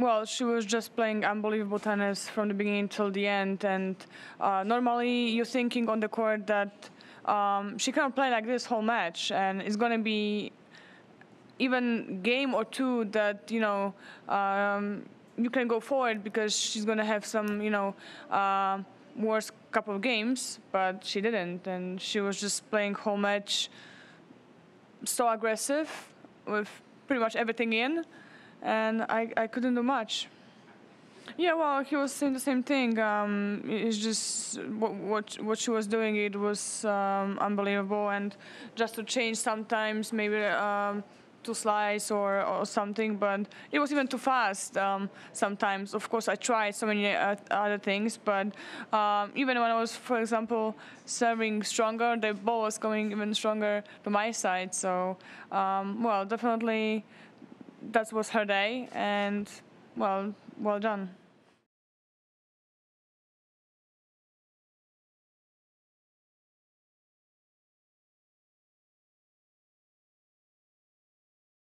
Well, she was just playing unbelievable tennis from the beginning till the end, and normally you're thinking on the court that she can't play like this whole match, and it's going to be even game or two that, you know, you can go forward because she's going to have some, you know, worse couple of games, but she didn't, and she was just playing whole match so aggressive with pretty much everything in. And I couldn't do much. Yeah, well, he was saying the same thing. It's just what she was doing, it was unbelievable. And just to change sometimes, maybe to slice or something, but it was even too fast sometimes. Of course, I tried so many other things, but even when I was, for example, serving stronger, the ball was going even stronger to my side. So, well, definitely, that was her day, and well done.